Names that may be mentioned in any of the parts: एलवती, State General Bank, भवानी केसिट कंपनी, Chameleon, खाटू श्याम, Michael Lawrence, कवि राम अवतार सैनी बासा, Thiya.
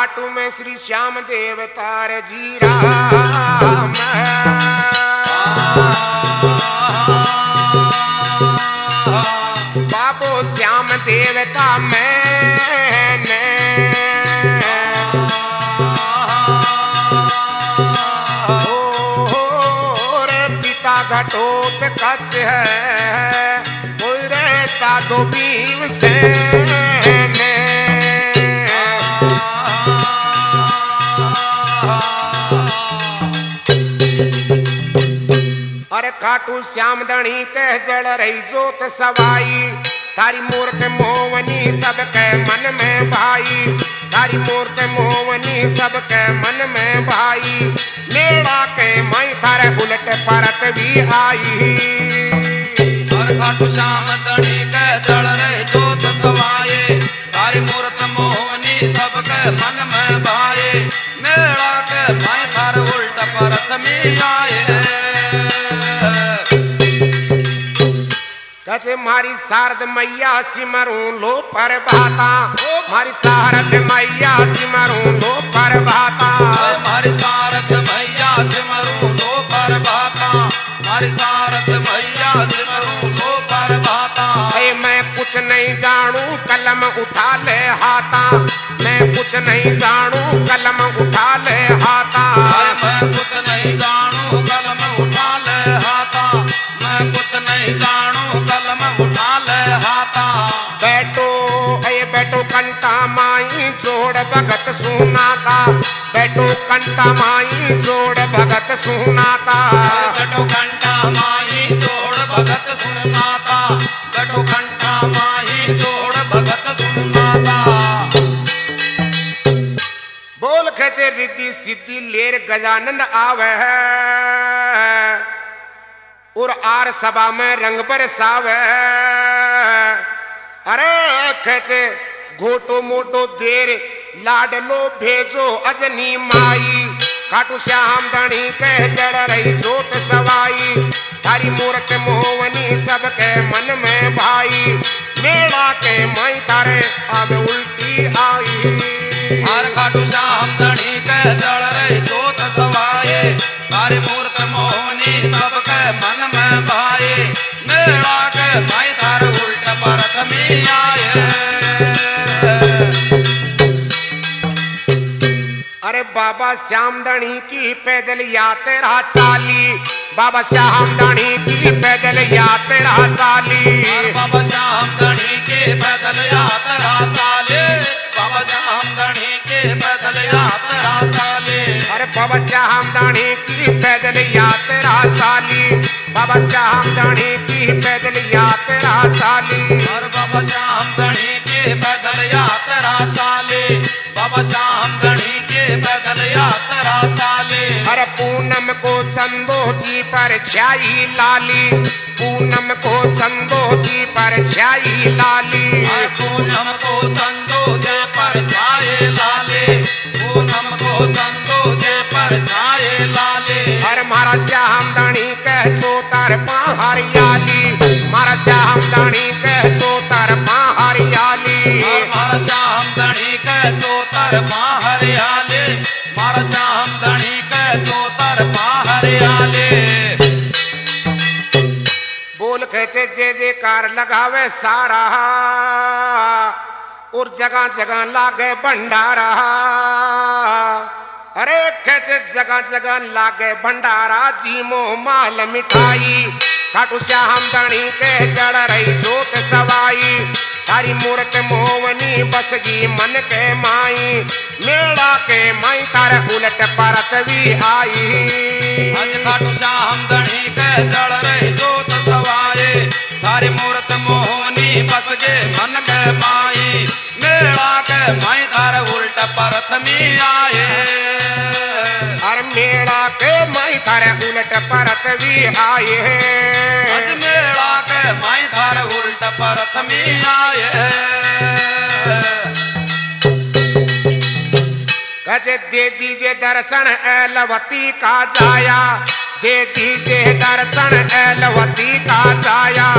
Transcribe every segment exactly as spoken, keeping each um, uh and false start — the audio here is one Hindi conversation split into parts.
खाटू में श्री श्याम देव तार जी राम बाबो श्याम देवता मैंने पिता घटोप कच है कोई रहता दो भीम से खाटू श्याम धणी कह जड़ रही जोत सवाई तारी मूर्त मोहनी सबके मन में भाई तारी मूर्त मोहनी सबके मन में भाई लेड़ा के मई थारे उलट परत भी आई। और खाटू श्याम धणी कह जड़ रही जोत सवाई तारी मूर्त मोहनी सबके मन में भाई मेला के मई थारे उलट परत भी आए। कचे मारी शारद मैया सिमरू लो पर भाता मारी शारद मैया सिमरू लो पर भाता मारी शारद मैया सिमरू लो पर भाता मारी शारद मैया सिमरू लो पर भाता। अरे मैं कुछ नहीं जानू कलम उठा ले हाथा मैं कुछ नहीं जानू कलम उठा ले हाथा मैं कुछ नहीं जानू कलम उठा ले हाथा मैं कुछ नहीं जानू उठा ले हाथा। बैठो अये बैठो कंटा माई जोड़ भगत सुनाता बैठो कंटा माई जोड़ भगत सुनाता बैठो कंटा माई जोड़ भगत सुनाता बैठो कंटा माई जोड़ भगत सुनाता। बोल खचे रिद्धि सिद्धि लेर गजानंद आवे है और आर सभा में रंग बरसावे। अरे खचे घोटो मोटो देर लाडलो भेजो अजनी माई खाटू श्याम धणी कह जड़ रही जोत सवाई तारी मूर्त मोहनी सबके मन में भाई मेला के माई तारे अब उल्टी आई। हर खाटू श्याम धणी कह जड़ रही जोत सवाई तारी मूर्त मोहनी सबके मन में भाई मेला के भाई तार उल्ट परत में आए। अरे बाबा श्याम धणी की पैदल यात्रा चाली बाबा श्याम धणी की पैदल यात्रा चाली बाबा श्याम धणी की पैदल यात्रा चाली बाबा श्याम धणी की पैदल यात्रा चाली। अरे बाबा श्याम धणी की पैदल यात्रा चाली बाबा श्याम धणी की पैदल यात्रा चाली और बाबा श्याम धणी की पैदल यात्रा चाली बाबा श्याम धणी की पैदल यात्रा चाली। अरे पूनम को चंदो जी पर छाई लाली पूनम को चंदो जी पर छाई लाली पूनम को चंदो जी पर छाई लाली पूनम को चंदो जी पर छाई लाली। अरे मारा श्याम धणी कह चो तार हरियाली मारा श्याम धणी कह चो तार हरियाली मारा श्याम धणी कह चो तार हरियाली मारा श्याम धणी कह चो तार हरियाली। बोल खेचे जे जे कार लगावे सारा और जगह जगह लागे भंडारा। अरे खचे जगह जगह लागे भंडारा जी मोह माल मिठाई खाटू श्याम धणी के जड़ रही जोत सवाई तारी मूर्त मोहनी बसगी मन के माई मेला के माई तार उलट परत भी आई। आज खाटू श्याम धणी के जड़ रही जोत सवाई तारी मूर्त मोहनी बसगे मन के माई मेला के माई तार उलट परत भी आए। मेला के माई थारे उलट परत भी आए आज मेला के माई थारे उलट परत भी आए। कजे दे दीजे दर्शन एलवती का जाया दे दीजे दर्शन एलवती का जाया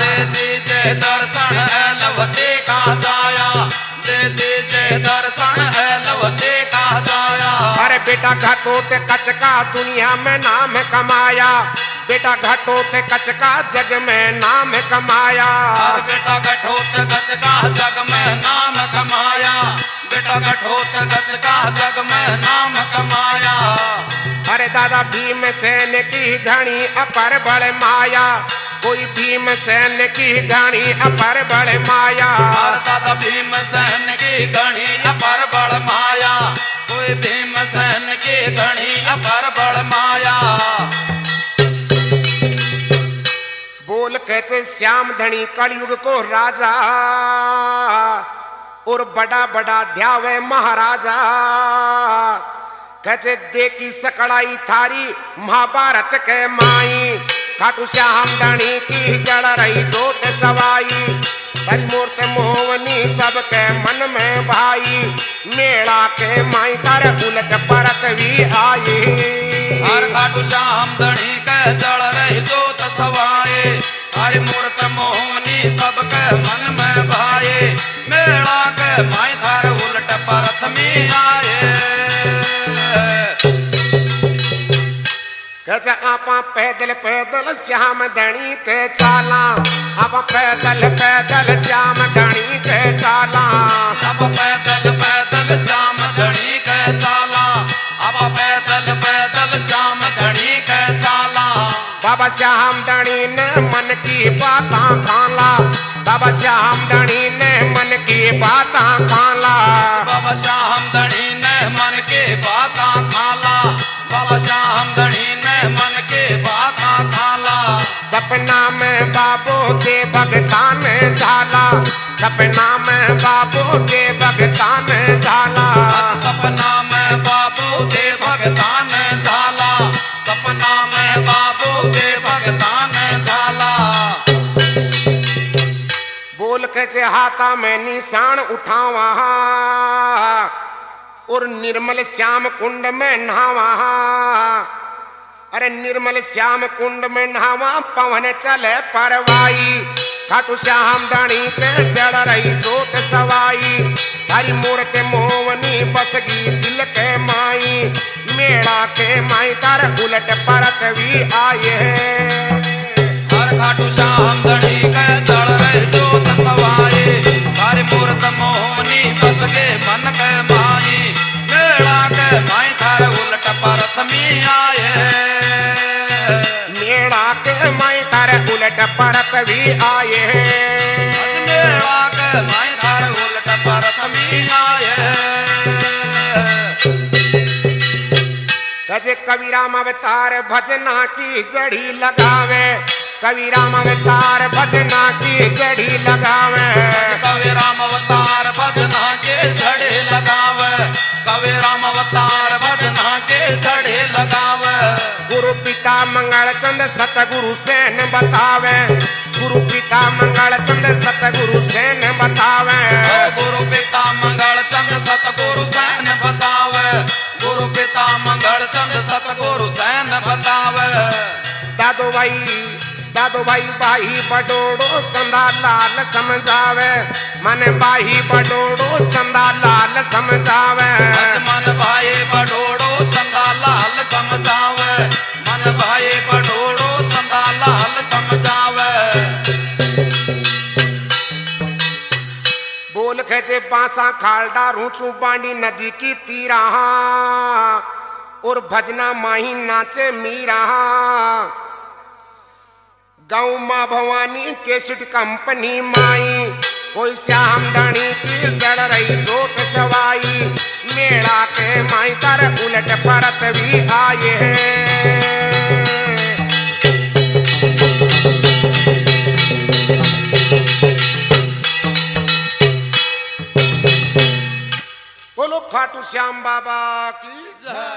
दे दीजे दर्शन एलवती का जाया दे दीजे दर्शन एलवती बेटा घटोते कच का दुनिया में नाम कमाया, बेटा घटोते कच का जग में नाम कमाया, बेटा घटोते कच का जग में नाम कमाया, बेटा घटोते कच का जग में नाम कमाया। अरे दादा भीमसेन की घनी अपर बड़ माया, कोई भीमसेन की घनी अपर बड़ माया, दादा भीमसेन की घनी अपर बड़ माया, कोई भीमसेन की घनी अपर बड़ माया। बोल कहते श्याम धनी कलयुग को राजा, और बड़ा बड़ा ध्यावे महाराजा। कहते देखी सकड़ाई थारी महाभारत के माई, खाटू श्याम धनी की जड़ रही जोत सवाई। हरि मूर्त मोहनी सबके मन में भाई, मेला के माई तर उलट परत भी आई। हर खाटू श्याम धनी के जड़ रही जोत सवाई, हरि मूर्त मोहनी सबके मन में भाई, मेला के माई तर उलट परत में आए। कहते आपा पैदल पैदल श्याम धनी के चाला, आपा पैदल पैदल श्याम धनी के चाला, आपा पैदल पैदल श्याम धनी के चाला, आपा पैदल पैदल श्याम धनी के चाला। बाबा श्याम धनी ने मन की बातां खाला, बाबा श्याम धनी ने मन की बातां खाला, बाबा श्याम धनी ने मन की बातां खाला, बाबा श्याम धनी ने मन के बाता खाला। सपना में बाबू के भगता ने झाला, सपना में बाबू के भगता ने झाला, सपना में बाबू के भगता ने झाला, सपना में बाबू के भगता ने झाला। बोल के हाथा में निशान उठावा, और निर्मल श्याम कुंड में नहावा। अरे निर्मल श्याम कुंड में नहावा पवन चले परवाई, खाटू श्याम धनी के जड़ रही जोत सवाई। हरी मूर्त मोहनी बसगी दिल के माई, मेड़ा के माई तर उलट परत भी आये। हर खाटू श्याम धनी के जड़ रही जोत सवाई, हरी मूर्त मोहनी बसगे मन के माई, मेड़ा के माई तर उलट परत में आये। मेड़ा के माई तार उलट परत भी आये, मेड़ा के माई तार उलट परत भी आये। कजे कवि राम अवतार भजना की जड़ी लगावे, कवि राम अवतार भजना की जड़ी लगावे, कवि राम अवतार भजना के जड़ी लगावे, कवि राम अवतार भजना के जड़ी लगावे। गुरु पिता मंगल चंद सतगुरु सेन बतावे, गुरु पिता मंगल चंद सतगुरु सेन बतावे, गुरु पिता मंगल चंद सतगुरु सेन बतावे, गुरु पिता मंगल चंद सतगुरु सेन बतावे। दादो भाई दादो भाई भाई बडोड़ो चंदा लाल समझावे, मन भाई बडोड़ो चंदा लाल समझावे, मन भाई बडोड़ो चंदा लाल समझावे, मन भाई बडोड़ो चंदा लाल समझावे। बोल खेचे बासा खालडा रूचू बांडी नदी की तीरा, और भजना माही नाचे मीरा। गाँव माँ भवानी केसिट कंपनी माई, कोई श्याम धनी की जड़ रही जोत सवाई। मेड़ा के माई तर उलट परत भी आये। बोलो खाटू श्याम बाबा की जय।